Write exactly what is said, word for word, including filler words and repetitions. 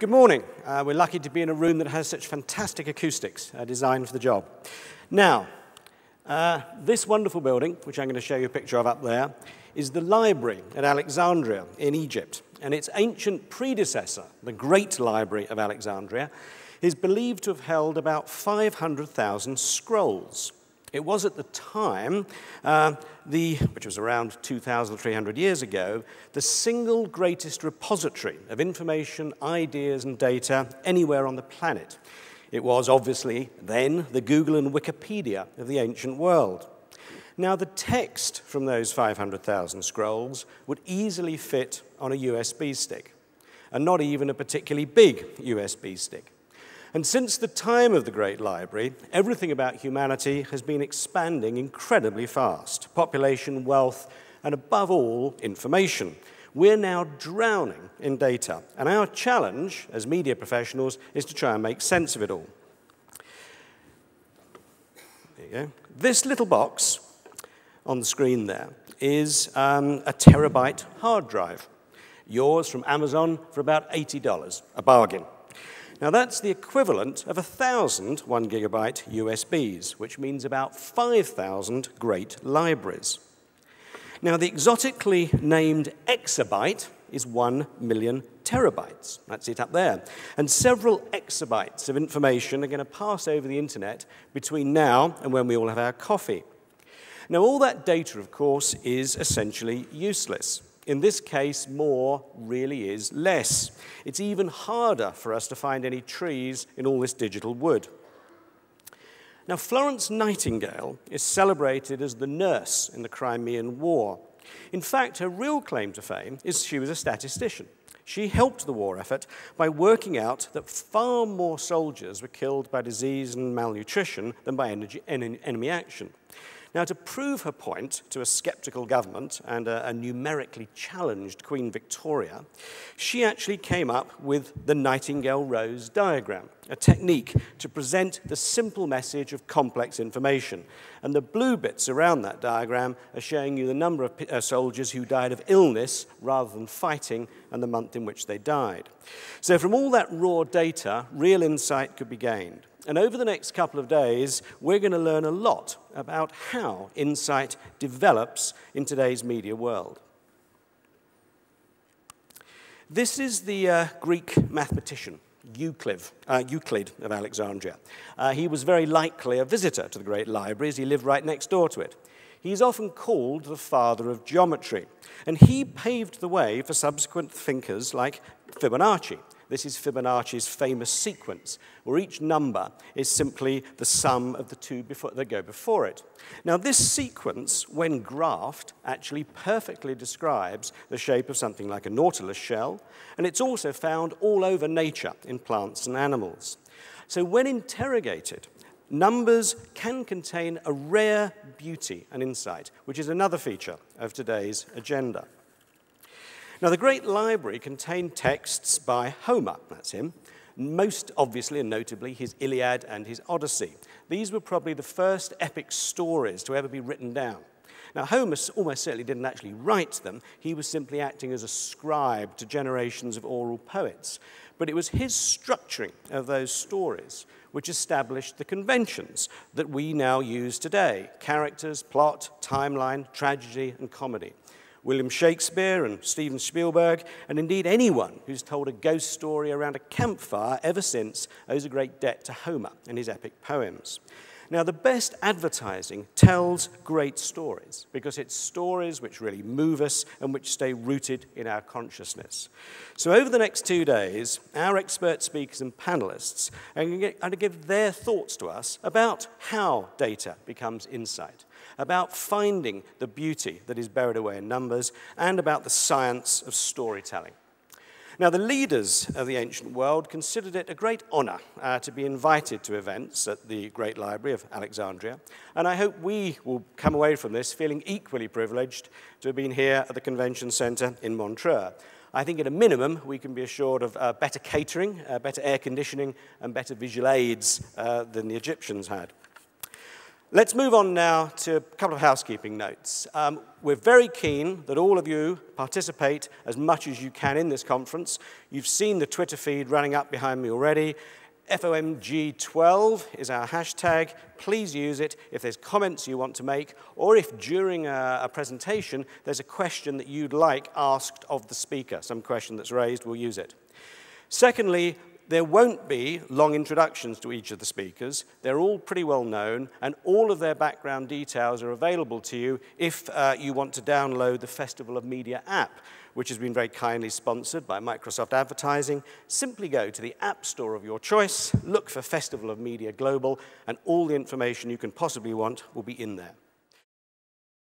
Good morning. Uh, we're lucky to be in a room that has such fantastic acoustics uh, designed for the job. Now, uh, this wonderful building, which I'm going to show you a picture of up there, is the library at Alexandria in Egypt. And its ancient predecessor, the Great Library of Alexandria, is believed to have held about five hundred thousand scrolls. It was at the time, uh, the, which was around two thousand three hundred years ago, the single greatest repository of information, ideas, and data anywhere on the planet. It was, obviously, then, the Google and Wikipedia of the ancient world. Now, the text from those five hundred thousand scrolls would easily fit on a U S B stick, and not even a particularly big U S B stick. And since the time of the Great Library, everything about humanity has been expanding incredibly fast. Population, wealth, and above all, information. We're now drowning in data. And our challenge as media professionals is to try and make sense of it all. There you go. This little box on the screen there is um, a terabyte hard drive. Yours from Amazon for about eighty dollars, a bargain. Now, that's the equivalent of one thousand one gigabyte U S Bs, which means about five thousand great libraries. Now, the exotically named exabyte is one million terabytes. That's it up there. And several exabytes of information are going to pass over the internet between now and when we all have our coffee. Now, all that data, of course, is essentially useless. In this case, more really is less. It's even harder for us to find any trees in all this digital wood. Now, Florence Nightingale is celebrated as the nurse in the Crimean War. In fact, her real claim to fame is she was a statistician. She helped the war effort by working out that far more soldiers were killed by disease and malnutrition than by enemy action. Now, to prove her point to a sceptical government and a, a numerically challenged Queen Victoria, she actually came up with the Nightingale Rose diagram, a technique to present the simple message of complex information. And the blue bits around that diagram are showing you the number of uh, soldiers who died of illness rather than fighting and the month in which they died. So from all that raw data, real insight could be gained. And over the next couple of days, we're going to learn a lot about how insight develops in today's media world. This is the uh, Greek mathematician, Euclid, uh, Euclid of Alexandria. Uh, he was very likely a visitor to the Great Library, as he lived right next door to it. He's often called the father of geometry, and he paved the way for subsequent thinkers like Fibonacci. This is Fibonacci's famous sequence, where each number is simply the sum of the two before, that go before it. Now, this sequence, when graphed, actually perfectly describes the shape of something like a nautilus shell, and it's also found all over nature in plants and animals. So when interrogated, numbers can contain a rare beauty and insight, which is another feature of today's agenda. Now, the Great Library contained texts by Homer, that's him, most obviously and notably his Iliad and his Odyssey. These were probably the first epic stories to ever be written down. Now, Homer almost certainly didn't actually write them. He was simply acting as a scribe to generations of oral poets. But it was his structuring of those stories which established the conventions that we now use today: characters, plot, timeline, tragedy, and comedy. William Shakespeare and Steven Spielberg, and indeed anyone who's told a ghost story around a campfire ever since, owes a great debt to Homer and his epic poems. Now, the best advertising tells great stories, because it's stories which really move us and which stay rooted in our consciousness. So over the next two days, our expert speakers and panelists are going to give their thoughts to us about how data becomes insight, about finding the beauty that is buried away in numbers, and about the science of storytelling. Now, the leaders of the ancient world considered it a great honor uh, to be invited to events at the Great Library of Alexandria, and I hope we will come away from this feeling equally privileged to have been here at the Convention Center in Montreux. I think at a minimum, we can be assured of uh, better catering, uh, better air conditioning, and better visual aids uh, than the Egyptians had. Let's move on now to a couple of housekeeping notes. Um, we're very keen that all of you participate as much as you can in this conference. You've seen the Twitter feed running up behind me already. F O M G twelve is our hashtag. Please use it if there's comments you want to make, or if during a, a presentation there's a question that you'd like asked of the speaker. Some question that's raised, we'll use it. Secondly, there won't be long introductions to each of the speakers. They're all pretty well known, and all of their background details are available to you if uh, you want to download the Festival of Media app, which has been very kindly sponsored by Microsoft Advertising. Simply go to the app store of your choice, look for Festival of Media Global, and all the information you can possibly want will be in there.